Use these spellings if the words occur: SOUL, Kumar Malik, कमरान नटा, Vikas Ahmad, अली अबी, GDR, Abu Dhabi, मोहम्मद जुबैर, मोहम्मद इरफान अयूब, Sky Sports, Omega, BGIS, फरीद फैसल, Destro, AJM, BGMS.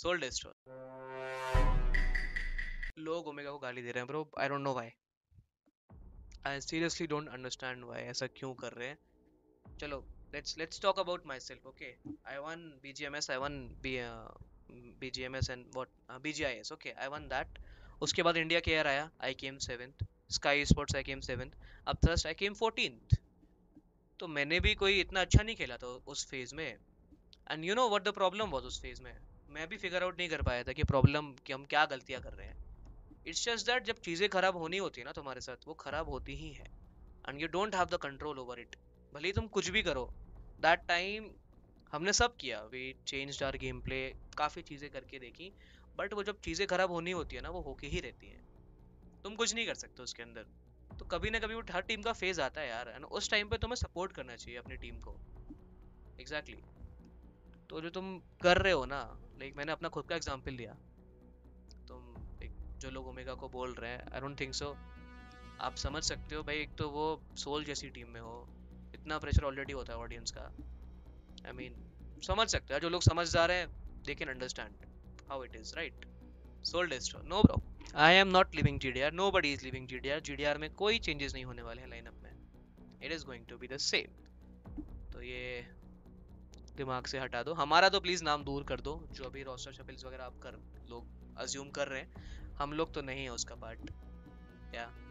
Soul डेस्ट्रो। लोग omega को गाली दे रहे हैं bro, I don't know why, I seriously don't understand why, ऐसा क्यों कर रहे हैं। चलो let's talk about myself, okay? I won BGMS, I won BGMS and what BGIS, okay? I won that. उसके बाद India Care आया, I came 7th. Sky Sports I came 7th. अब Thrust I came 14th. तो मैंने भी कोई इतना अच्छा नहीं खेला था उस फेज में। And you know what the problem was उस फेज में? मैं भी फिगर आउट नहीं कर पाया था कि प्रॉब्लम कि हम क्या गलतियाँ कर रहे हैं। It's just that जब चीज़ें खराब होनी होती है ना तुम्हारे साथ, वो खराब होती ही है। And you don't have the control over it. भले तुम कुछ भी करो। दैट टाइम हमने सब किया, we changed our game play, काफ़ी चीज़ें करके देखी, बट वो जब चीज़ें खराब होनी होती है ना, वो होके ही रहती हैं, तुम कुछ नहीं कर सकते उसके अंदर। तो कभी ना कभी वो हर टीम का फेज आता है यार, एंड उस टाइम पे तुम्हें सपोर्ट करना चाहिए अपनी टीम को। एग्जैक्टली। तो जो तुम कर रहे हो ना, लाइक मैंने अपना खुद का एग्जाम्पल दिया, तुम एक जो लोग ओमेगा को बोल रहे हैं, आई डोंट थिंक सो, आप समझ सकते हो भाई। एक तो वो सोल जैसी टीम में हो, इतना प्रेशर ऑलरेडी होता है ऑडियंस का, आई मीन समझ सकते हैं जो लोग समझदार हैं, they can understand how it is, right? Soul destro, no bro, I am not living GDR, nobody is living GDR। GDR में कोई चेंजेस नहीं होने वाले हैं लाइनअप में, it is going to be the same. तो ये दिमाग से हटा दो, हमारा तो प्लीज नाम दूर कर दो, जो अभी रोस्टर शफल्स वगैरह आप कर लोग अज्यूम कर रहे हैं, हम लोग तो नहीं है उसका पार्ट। या